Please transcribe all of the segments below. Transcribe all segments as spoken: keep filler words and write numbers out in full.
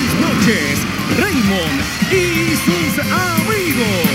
Feliz noches, Raymond y sus amigos.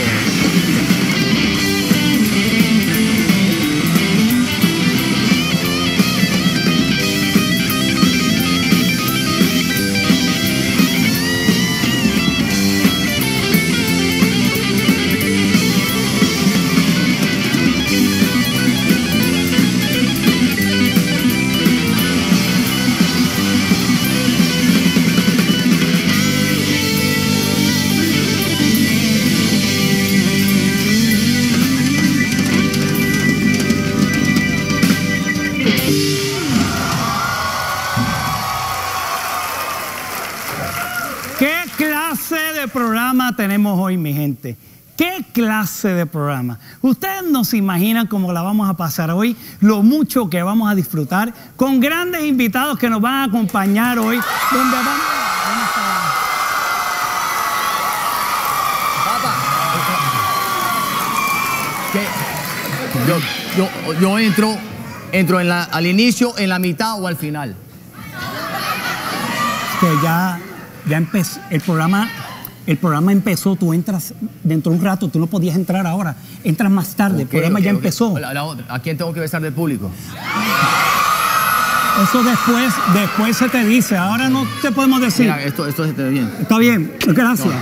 Programa tenemos hoy, mi gente. ¿Qué clase de programa? Ustedes no se imaginan cómo la vamos a pasar hoy, lo mucho que vamos a disfrutar con grandes invitados que nos van a acompañar hoy. Donde vamos a... yo, yo, yo entro, entro en la, al inicio, en la mitad o al final. Es que ya, ya empezó el programa. El programa empezó, tú entras dentro de un rato, tú no podías entrar ahora, entras más tarde, okay, el programa okay, ya okay. empezó. La, la otra. ¿A quién tengo que besar del público? Eso después, después se te dice, ahora no te podemos decir. Mira, esto, esto se te ve bien. Está bien, gracias.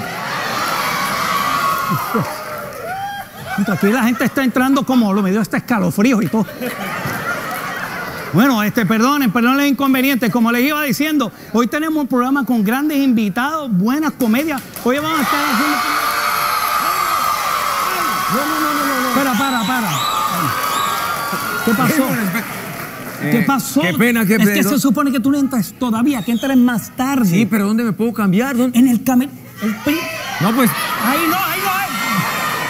No. Aquí la gente está entrando como lo me dio este escalofrío y todo. Bueno, este, perdonen, perdonen los inconvenientes. Como les iba diciendo, hoy tenemos un programa con grandes invitados, buenas comedias. Hoy vamos a estar haciendo... No, no, no, no, no. Espera, para, para. ¿Qué pasó? Eh, ¿Qué pasó? Qué pena, qué pena. Es que se supone que tú no entras todavía, que entras más tarde. Sí, pero ¿dónde me puedo cambiar? ¿Dónde? En el camerino. Pri... No, pues... Ahí no, ahí no.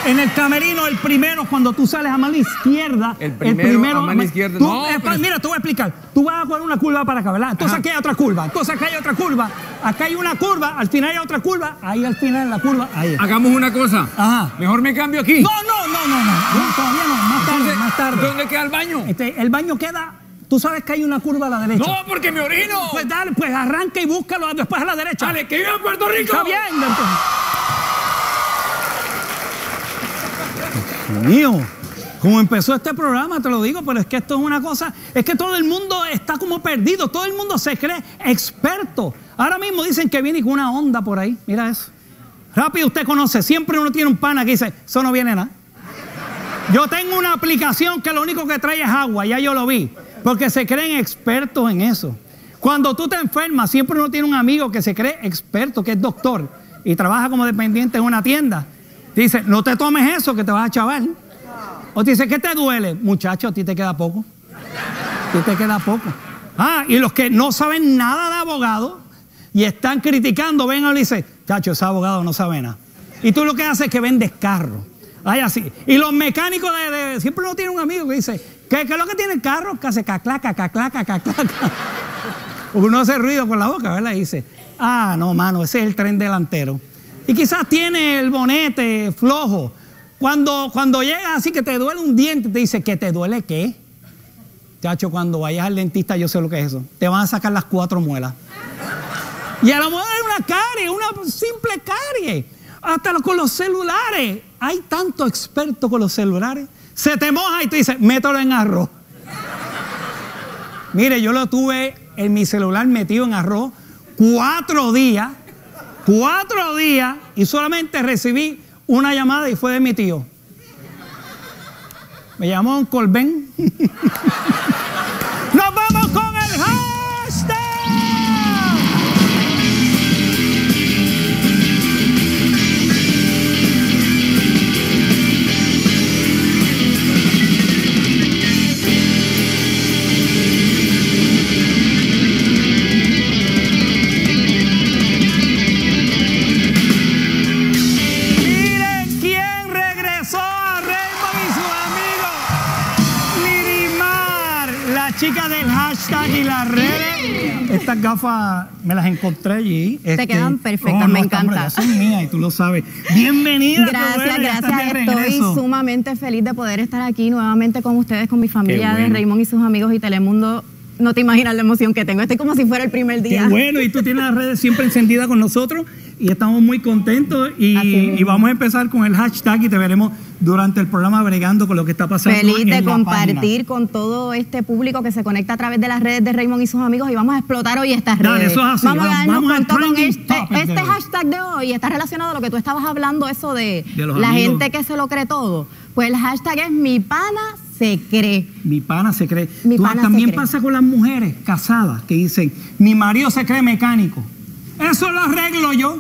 En el camerino, el primero, cuando tú sales a mano izquierda. El primero, el primero a mano izquierda. Tú, no, pero... Mira, te voy a explicar. Tú vas a coger una curva para acá, ¿verdad? Entonces aquí hay otra curva. Entonces acá hay otra curva. Acá hay una curva. Al final hay otra curva. Ahí al final la curva. Ahí. Hagamos una cosa. Ajá. Mejor me cambio aquí. No, no, no, no. no. no todavía no. Más tarde, Entonces, más tarde. ¿Dónde queda el baño? Este, el baño queda... Tú sabes que hay una curva a la derecha. No, porque me orino. Pues dale, pues arranca y búscalo después a la derecha. Dale, que viva Puerto Rico. Está bien, entonces. Mío, como empezó este programa, te lo digo, pero es que esto es una cosa, es que todo el mundo está como perdido, todo el mundo se cree experto. Ahora mismo dicen que viene con una onda por ahí, mira eso. Rápido, usted conoce, siempre uno tiene un pana que dice, eso no viene nada. Yo tengo una aplicación que lo único que trae es agua, ya yo lo vi, porque se creen expertos en eso. Cuando tú te enfermas, siempre uno tiene un amigo que se cree experto, que es doctor y trabaja como dependiente en una tienda. Te dice, no te tomes eso que te vas a chaval. O te dice, ¿qué te duele? Muchacho, a ti te queda poco. A ti te queda poco. Ah, y los que no saben nada de abogado y están criticando, ven y dicen, chacho, ese abogado no sabe nada. Y tú lo que haces es que vendes carro. Ay, así. Y los mecánicos de, de, siempre uno tiene un amigo que dice, ¿qué, qué es lo que tiene el carro? Que hace caclaca, caclaca, caclaca. Uno hace ruido con la boca, ¿verdad? Y dice, ah, no, mano, ese es el tren delantero. Y quizás tiene el bonete flojo. Cuando, cuando llega así que te duele un diente, te dice, ¿que te duele qué? Chacho, cuando vayas al dentista, yo sé lo que es eso. Te van a sacar las cuatro muelas. Y a la muela es una carie, una simple carie. Hasta con los celulares. Hay tanto experto con los celulares. Se te moja y te dice, mételo en arroz. Mire, yo lo tuve en mi celular metido en arroz cuatro días. Cuatro días y solamente recibí una llamada y fue de mi tío. Me llamó un Colbén. ¡Nos vamos con el hashtag. Chicas del hashtag y las redes, estas gafas me las encontré allí. Te este, quedan perfectas, oh, no, me encanta. Son mías y tú lo sabes. Bienvenida. Gracias, gracias. Estoy sumamente feliz de poder estar aquí nuevamente con ustedes, con mi familia bueno. de Raymond y sus amigos y Telemundo. No te imaginas la emoción que tengo. Estoy como si fuera el primer día. Qué bueno, y tú tienes las redes siempre encendidas con nosotros y estamos muy contentos. Y, y vamos a empezar con el hashtag y te veremos durante el programa bregando con lo que está pasando. Feliz de compartir con todo este público que se conecta a través de las redes de Raymond y sus amigos, y vamos a explotar hoy estas redes. Dale, eso es así. Vamos, vamos, vamos a con este, este hashtag de hoy. Está relacionado a lo que tú estabas hablando, eso de, de la amigos. gente que se lo cree todo. Pues el hashtag es mi pana se cree. Mi pana se cree. Mi pana también se cree. Pasa con las mujeres casadas que dicen, mi marido se cree mecánico. Eso lo arreglo yo.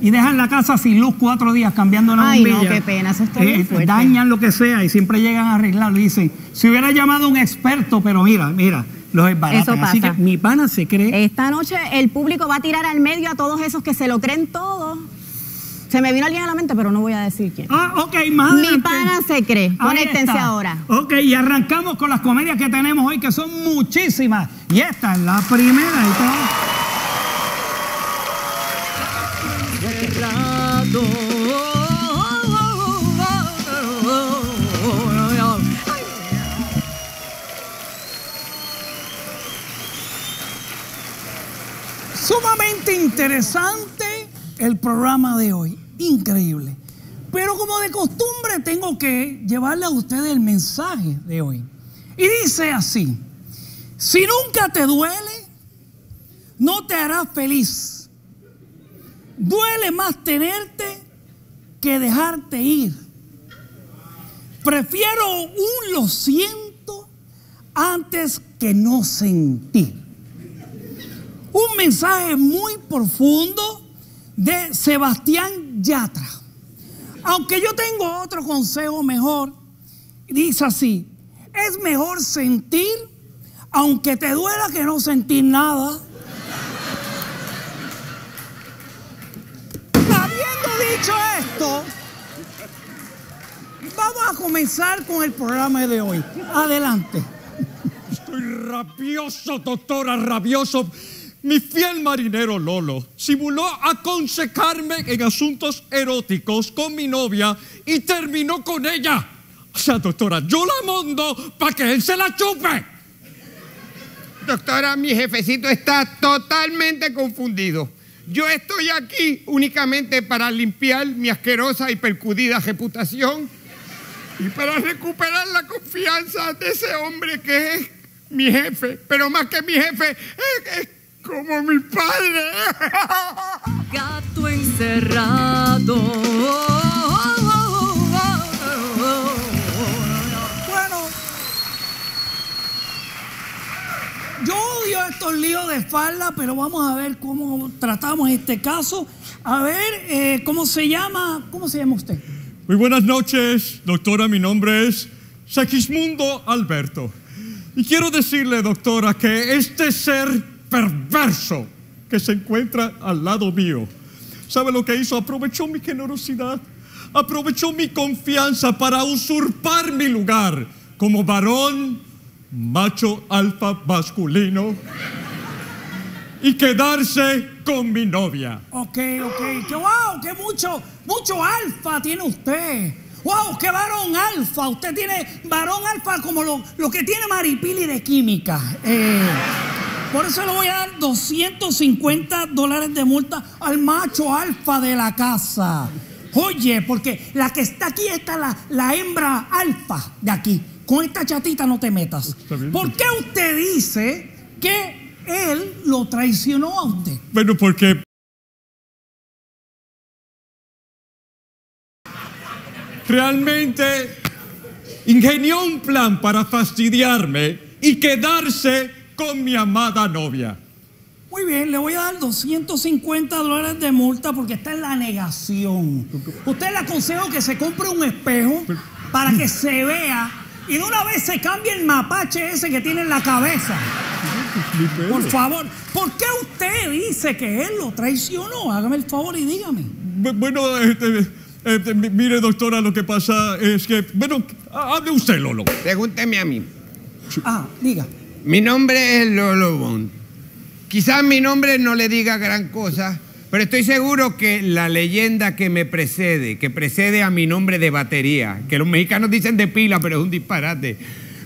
Y dejan la casa sin luz cuatro días cambiando una Ay, bombilla. Ay, no, qué pena, eso está eh, muy dañan lo que sea y siempre llegan a arreglarlo. Y dicen, si hubiera llamado a un experto, pero mira, mira, los embaratan. Así que mi pana se cree. Esta noche el público va a tirar al medio a todos esos que se lo creen todos. Se me vino alguien a la mente, pero no voy a decir quién. Ah, ok, más adelante. Mi pana se cree. Conéctense ahora. Ok, y arrancamos con las comedias que tenemos hoy, que son muchísimas. Y esta es la primera y todo. Sumamente interesante el programa de hoy, increíble. Pero como de costumbre tengo que llevarle a ustedes el mensaje de hoy. Y dice así: si nunca te duele, no te hará feliz. Duele más tenerte que dejarte ir. Prefiero un lo siento antes que no sentir. Un mensaje muy profundo de Sebastián Yatra. Aunque yo tengo otro consejo mejor. Dice así: es mejor sentir aunque te duela que no sentir nada. Habiendo dicho esto, vamos a comenzar con el programa de hoy. Adelante. Estoy rabioso, doctora, rabioso. Mi fiel marinero Lolo simuló aconsejarme en asuntos eróticos con mi novia y terminó con ella. O sea, doctora, yo la mando para que él se la chupe. Doctora, mi jefecito está totalmente confundido. Yo estoy aquí únicamente para limpiar mi asquerosa y percudida reputación y para recuperar la confianza de ese hombre que es mi jefe. Pero más que mi jefe, es, es como mi padre. Gato encerrado. Bueno, yo odio estos líos de falda, pero vamos a ver cómo tratamos este caso. A ver, eh, ¿cómo se llama? ¿Cómo se llama usted? Muy buenas noches, doctora. Mi nombre es Segismundo Alberto. Y quiero decirle, doctora, que este ser perverso que se encuentra al lado mío, ¿sabe lo que hizo? Aprovechó mi generosidad, aprovechó mi confianza para usurpar mi lugar como varón macho alfa masculino y quedarse con mi novia. Ok, ok, que wow, que mucho, mucho alfa tiene usted. Wow, qué varón alfa. Usted tiene varón alfa como lo, lo que tiene Maripili de química. Eh... Por eso le voy a dar doscientos cincuenta dólares de multa al macho alfa de la casa. Oye, porque la que está aquí está la, la hembra alfa de aquí. Con esta chatita no te metas. ¿Por qué usted dice que él lo traicionó a usted? Bueno, porque... realmente ingenió un plan para fastidiarme y quedarse con mi amada novia. Muy bien, le voy a dar doscientos cincuenta dólares de multa porque está en la negación. Usted le aconsejo que se compre un espejo para que se vea y de una vez se cambie el mapache ese que tiene en la cabeza. Por favor, ¿por qué usted dice que él lo traicionó? Hágame el favor y dígame. Bueno, este, este, mire, doctora, lo que pasa es que... bueno, hable usted, Lolo. Pregúnteme a mí. Ah, diga. Mi nombre es Lolo Bond. Quizás mi nombre no le diga gran cosa, pero estoy seguro que la leyenda que me precede, que precede a mi nombre de batería, que los mexicanos dicen de pila, pero es un disparate.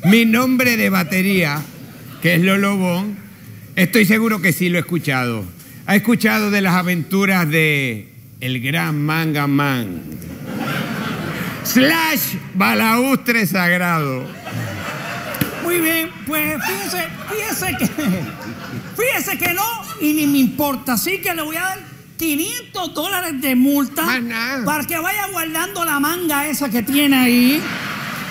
Mi nombre de batería que es Lolo Bond, estoy seguro que sí lo he escuchado. ¿Ha escuchado de las aventuras de el gran Manga Man? Slash Balaustre Sagrado. Muy bien, pues fíjese, fíjese que, fíjese que no, y ni me importa, así que le voy a dar quinientos dólares de multa para que vaya guardando la manga esa que tiene ahí.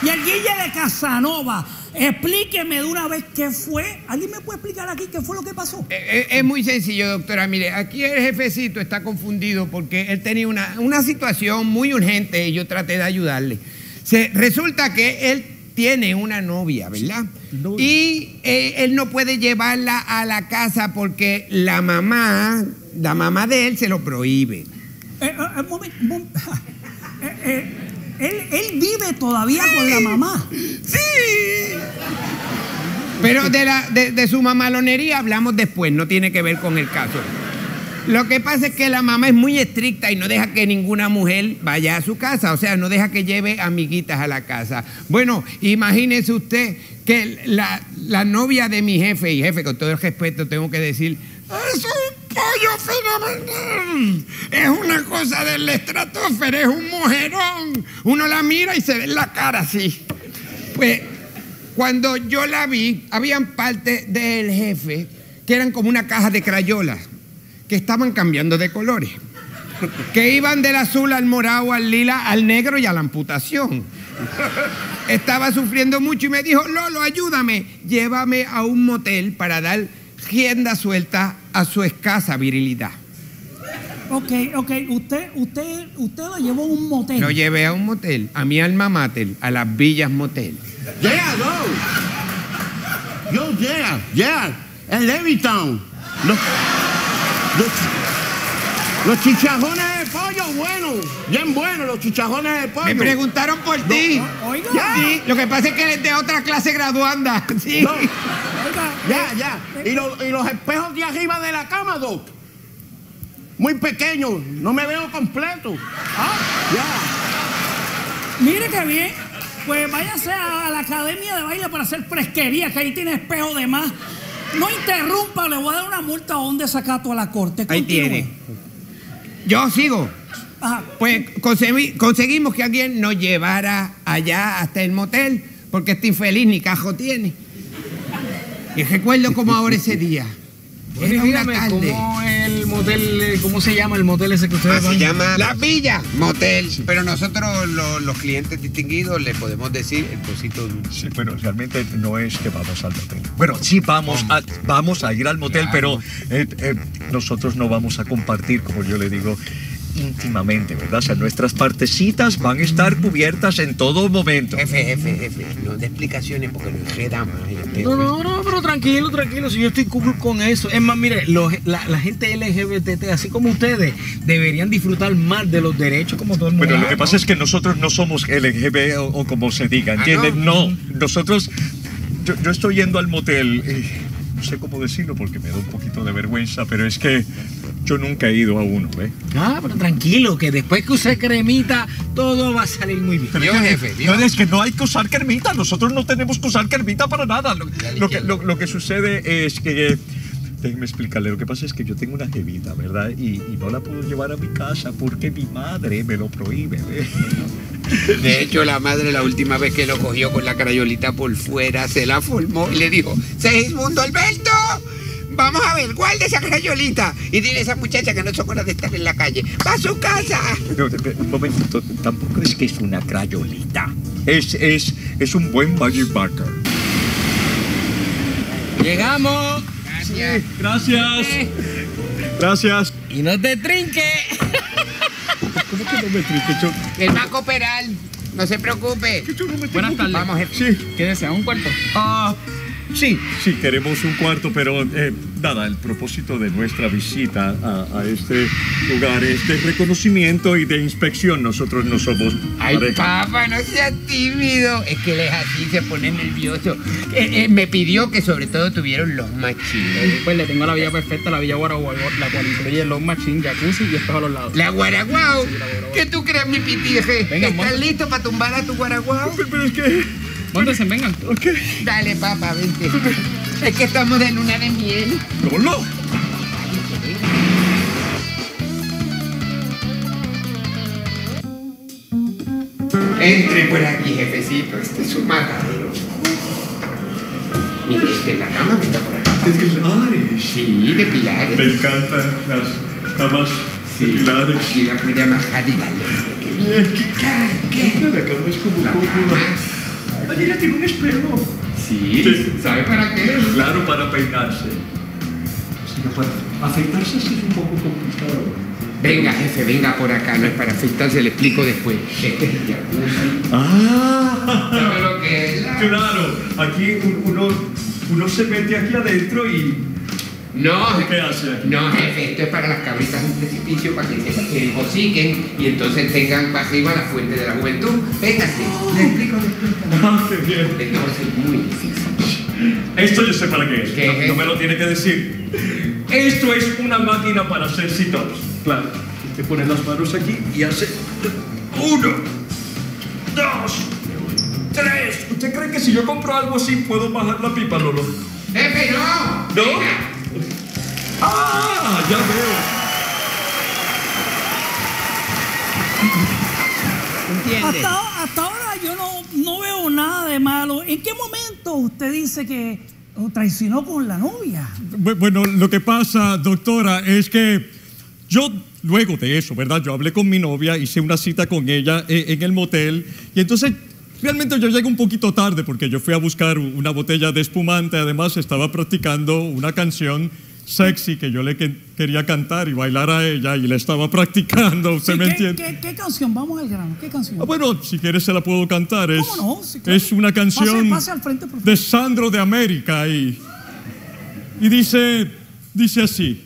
Y el Guille de Casanova, explíqueme de una vez qué fue. ¿Alguien me puede explicar aquí qué fue lo que pasó? Es, es muy sencillo, doctora. Mire, aquí el jefecito está confundido porque él tenía una, una situación muy urgente y yo traté de ayudarle. Se, resulta que él tiene una novia, ¿verdad? No. Y eh, él no puede llevarla a la casa porque la mamá, la mamá de él se lo prohíbe. Eh, eh, momento, momento. Eh, eh. Él, él vive todavía sí, con la mamá. Sí. Pero de, la, de, de su mamalonería hablamos después, no tiene que ver con el caso. Lo que pasa es que la mamá es muy estricta y no deja que ninguna mujer vaya a su casa, o sea, no deja que lleve amiguitas a la casa. Bueno, imagínese usted que la, la novia de mi jefe, y jefe, con todo el respeto tengo que decir, es un pollo fenomenal, es una cosa de la estratosfera, es un mujerón. Uno la mira y se ve en la cara así. Pues cuando yo la vi, habían parte del jefe que eran como una caja de crayolas, que estaban cambiando de colores, que iban del azul al morado, al lila, al negro y a la amputación. Estaba sufriendo mucho y me dijo, Lolo, ayúdame, llévame a un motel para dar rienda suelta a su escasa virilidad. Ok, ok, usted, usted, usted lo llevó a un motel. Lo llevé a un motel, a mi alma mater, a las Villas Motel. Yeah, no. Yo, yeah, yeah, en Levittown. Los, los, los chicharrones de pollo, bueno, bien bueno, los chicharrones de pollo. Me preguntaron por ti. No, oiga. Yeah. Sí, lo que pasa es que eres de otra clase graduanda. Sí. No. Ya, ya. ¿Y, lo, y los espejos de arriba de la cama, Doc? Muy pequeños. No me veo completo. Ah, ya. Mire qué bien. Pues váyase a la academia de baile para hacer fresquería, que ahí tiene espejo de más. No interrumpa, le voy a dar una multa o un desacato a la corte. Continúe. Ahí tiene. Yo sigo. Ajá. Pues conseguí, conseguimos que alguien nos llevara allá hasta el motel, porque este infeliz ni cajo tiene. Y recuerdo como ahora ese día. Era una tarde. ¿Cómo el motel, cómo se llama el motel ese que ustedes van? Se llama La Villa Motel. Pero nosotros lo, los clientes distinguidos le podemos decir el Pocito Dulce. Sí, pero realmente no es que vamos al motel. Bueno, sí vamos a, vamos a ir al motel, claro. Pero eh, eh, nosotros no vamos a compartir, como yo le digo, íntimamente, ¿verdad? O sea, nuestras partecitas van a estar cubiertas en todo momento. Jefe, jefe, jefe, no de explicaciones porque lo enredamos. No, no, no, pero tranquilo, tranquilo, si yo estoy cool con eso. Es más, mire, los, la, la gente L G B T, así como ustedes, deberían disfrutar más de los derechos como todo el mundo. Bueno, lo que pasa es que nosotros no somos L G B o, o como se diga, ¿entiendes? Ah, no. No, nosotros, yo, yo estoy yendo al motel, eh, no sé cómo decirlo porque me da un poquito de vergüenza, pero es que yo nunca he ido a uno, ¿eh? Ah, pero tranquilo, que después que usé cremita, todo va a salir muy bien. Pero Dios, jefe, Dios. No, es que no hay que usar cremita, nosotros no tenemos que usar cremita para nada. Lo, lo, que, lo, lo que sucede es que, déjeme explicarle, lo que pasa es que yo tengo una jevita, ¿verdad? Y, y no la puedo llevar a mi casa porque mi madre me lo prohíbe, ¿eh? De hecho, la madre la última vez que lo cogió con la crayolita por fuera, se la formó y le dijo, Segismundo Alberto, vamos a ver, guarda esa crayolita y dile a esa muchacha que no son horas de estar en la calle. ¡Va a su casa! No, no, no, un momentito, tampoco es que es una crayolita. Es, es, es un buen Magic Marker. ¡Llegamos! Gracias. Sí, gracias. Gracias. Y no te trinque. ¿Cómo que no me trinque? Yo... Él va a cooperar, no se preocupe. Yo no me Buenas tardes. Vamos, jefe. Sí. ¿Qué desea? ¿Un cuarto? Ah... Uh, Sí, sí, queremos un cuarto, pero eh, nada, el propósito de nuestra visita a, a este lugar es de reconocimiento y de inspección. Nosotros no somos Ay, pareja. Papá, no seas tímido. Es que él es así, se pone nervioso. Eh, eh, me pidió que sobre todo tuvieron los machines. Pues le tengo la villa perfecta, la villa guaraguao, la cual incluye los machines, jacuzzi y estos a los lados. ¿La guaraguao? Sí, la guaraguao. ¿Qué tú crees, mi pitije? Venga, ¿estás mon... listo para tumbar a tu guaraguao? Pero, pero es que... Móntense, vengan. Okay. Dale, papá, vente. Es que estamos de luna de miel. ¡Lolo! Entre por aquí, jefecito. Este es un matadero. Mire, este en la cama me está por acá. ¿Es que es sí, de pilares? Me encantan las camas sí, de pilares. Aquí la puede bajar y darle. ¡Qué cara! ¿Qué? La cama es como la cómoda. Oye, la tiene un espejo. Sí, sí. ¿Sabe para qué? Claro, para peinarse. Sí, no puede. Afeitarse sí es un poco complicado. Venga, jefe, venga por acá. No es para afeitarse, le explico después. Este es el jacuzzi. ¡Ah! ¿Sabe lo que es? La... Claro, aquí uno, uno se mete aquí adentro y... No, ¿qué hace aquí? No, jefe, esto es para las cabritas de un precipicio, para que se embosiquen y entonces tengan para arriba la fuente de la juventud. Véngase, oh, le explico, le explico. Ah, qué bien. Entonces es muy difícil. Esto yo sé para qué es. ¿Qué no, es? No me lo tiene que decir. Esto es una máquina para hacer citados. Claro, te pones las manos aquí y hace... Uno, dos, tres. ¿Usted cree que si yo compro algo así puedo bajar la pipa, Lolo? Jefe, no. ¿No? Venga. ¡Ah! ¡Ya veo! ¿Entiende? Hasta, hasta ahora yo no, no veo nada de malo. ¿En qué momento usted dice que traicionó con la novia? Bueno, lo que pasa, doctora, es que yo... Luego de eso, ¿verdad? Yo hablé con mi novia, hice una cita con ella en el motel y entonces... Realmente yo llegué un poquito tarde porque yo fui a buscar una botella de espumante. Además estaba practicando una canción sexy que yo le que quería cantar y bailar a ella y la estaba practicando. ¿Usted me entiende? ¿Qué, qué canción? Vamos al grano. ¿Qué canción? Ah, bueno, si quieres se la puedo cantar. Es, ¿cómo no? Sí, claro. Es una canción pase, pase al frente, de Sandro de América y, y dice, dice así.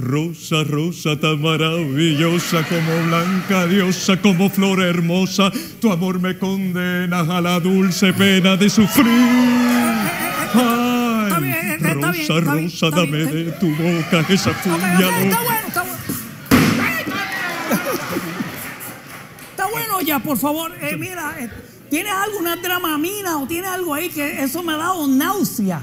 Rosa, rosa tan maravillosa, como blanca diosa, como flor hermosa, tu amor me condena a la dulce pena de sufrir. Ay, rosa, rosa, dame de tu boca esa furia loca. Está bueno ya, por favor. Eh, mira, ¿tienes alguna dramamina o tienes algo ahí que eso me ha dado náusea?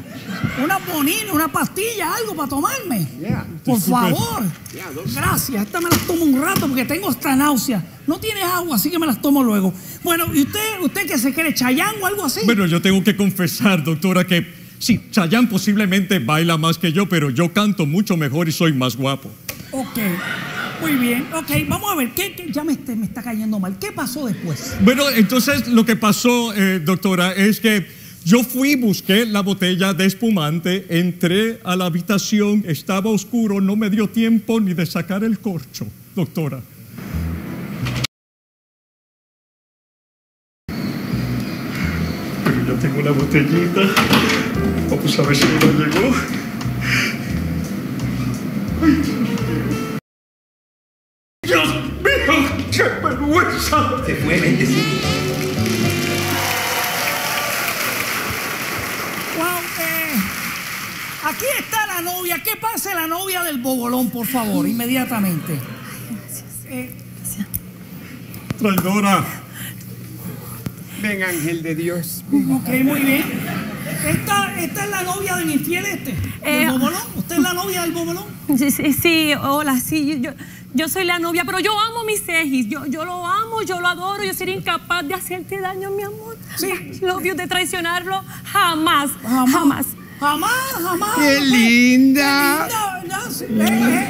Una ponina, una pastilla, algo para tomarme. Yeah. Por favor. Yeah, gracias. Esta me las tomo un rato porque tengo esta náusea. No tienes agua, así que me las tomo luego. Bueno, ¿y usted, usted qué se cree? ¿Chayán o algo así? Bueno, yo tengo que confesar, doctora, que sí, Chayán posiblemente baila más que yo, pero yo canto mucho mejor y soy más guapo. Ok. Muy bien, ok, vamos a ver, ¿qué, qué? ya me, este, me está cayendo mal, ¿qué pasó después? Bueno, entonces lo que pasó, eh, doctora, es que yo fui, busqué la botella de espumante, entré a la habitación, estaba oscuro, no me dio tiempo ni de sacar el corcho, doctora. Pero yo tengo la botellita, vamos a ver si me llegó. Ay. ¡Dios mío! ¡Qué vergüenza! Se fue bendecido. Wow, eh, aquí está la novia. Que pase la novia del Bogolón, por favor, inmediatamente. Ay, gracias. Eh, gracias. Traidora. Ven, ángel de Dios. Ok, muy bien. Esta, esta es la novia del infiel este. ¿Del eh, Bogolón? ¿Usted es la novia del Bogolón? Sí, sí, sí, hola, sí, yo... Yo soy la novia, pero yo amo mi Segis. Yo, yo lo amo, yo lo adoro. Yo sería incapaz de hacerte daño, mi amor. Sí. Lo vio de traicionarlo jamás, jamás. Jamás. Jamás, jamás. ¡Qué linda! ¡Qué linda! No, sí, eh, eh.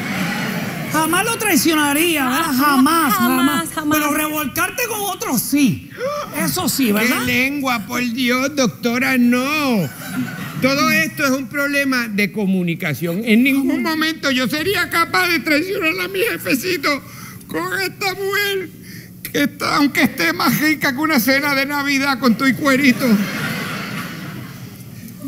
Jamás lo traicionaría, ¿verdad? Jamás, jamás. jamás. jamás. Pero revolcarte con otros sí. Eso sí, ¿verdad? ¡Qué lengua, por Dios, doctora, no! Todo esto es un problema de comunicación. En ningún momento yo sería capaz de traicionar a mi jefecito con esta mujer que está, aunque esté más rica que una cena de Navidad con tu y cuerito.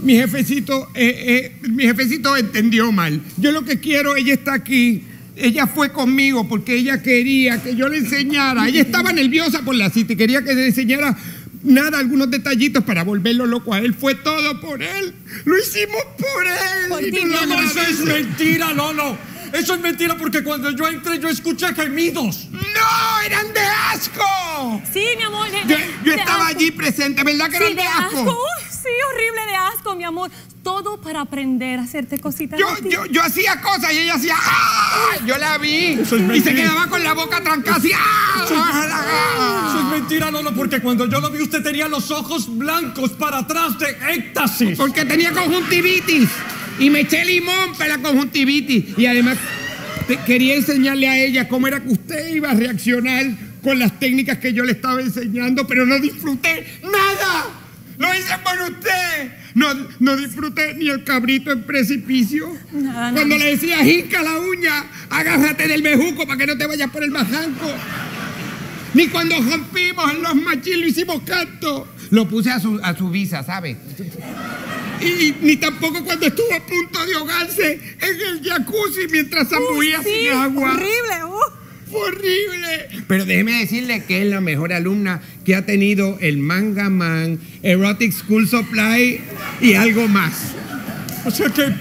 Mi jefecito, eh, eh, mi jefecito entendió mal. Yo lo que quiero, ella está aquí. Ella fue conmigo porque ella quería que yo le enseñara. Ella estaba nerviosa por la cita y quería que le enseñara nada, algunos detallitos para volverlo loco a él. Fue todo por él. Lo hicimos por él. Por ti, no, no, eso es mentira, Lolo. Eso es mentira porque cuando yo entré yo escuché gemidos. ¡No! ¡Eran de asco! Sí, mi amor. De, yo de estaba asco. allí presente, ¿verdad que sí, eran de asco? asco? Sí, horrible de asco, mi amor. todo para aprender a hacerte cositas. Yo, yo, yo hacía cosas y ella hacía... ¡Ah! Yo la vi es y mentira. Se quedaba con la boca trancada así... ¡Ah! Eso, es, ¡Ah! eso es mentira, Lolo, porque cuando yo lo vi usted tenía los ojos blancos para atrás de éxtasis. Porque tenía conjuntivitis y me eché limón para la conjuntivitis. Y además te quería enseñarle a ella cómo era que usted iba a reaccionar con las técnicas que yo le estaba enseñando, pero no disfruté nada. ¡Lo hice por usted! No, no disfruté ni el cabrito en precipicio. Nada, Cuando nada. le decía, hinca la uña, agárrate del bejuco para que no te vayas por el bajanco. Ni cuando rompimos en los machis lo hicimos canto. Lo puse a su, a su visa, ¿sabes? Y ni tampoco cuando estuvo a punto de ahogarse en el jacuzzi mientras zambullía uh, sí, sin agua. ¡Horrible! Uh. ¡Horrible! Pero déjeme decirle que es la mejor alumna que ha tenido el Manga Man, Erotic School Supply y algo más. O sea que,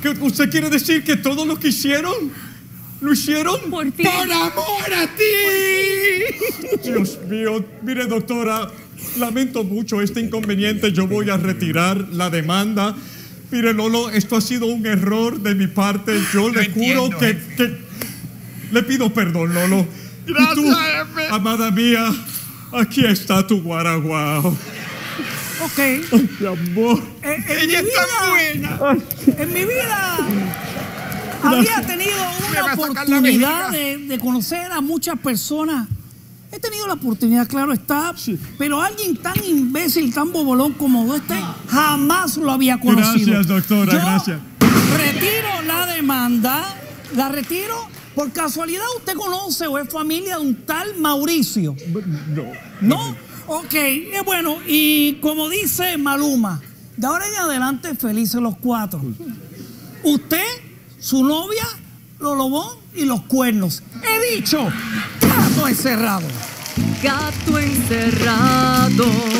que ¿usted quiere decir que todo lo que hicieron, lo hicieron? ¡Por ti! ¡Por amor a ti! Dios mío, mire doctora, lamento mucho este inconveniente, yo voy a retirar la demanda. Mire Lolo, esto ha sido un error de mi parte, yo le juro que... que le pido perdón, Lolo. Gracias, y tú, jefe. Amada mía, aquí está tu guaraguao. Ok. Ay, mi amor. Eh, Ella está buena. Ay. En mi vida había tenido una oportunidad de, de conocer a muchas personas. He tenido la oportunidad, claro está, sí. pero alguien tan imbécil, tan bobolón como este, jamás lo había conocido. Gracias, doctora, Yo gracias. Retiro la demanda, la retiro. ¿Por casualidad usted conoce o es familia de un tal Mauricio? No. ¿No? Ok, bueno, y como dice Maluma, de ahora en adelante felices los cuatro. Usted, su novia, Lolo Bond y los cuernos. He dicho, gato encerrado. Gato encerrado.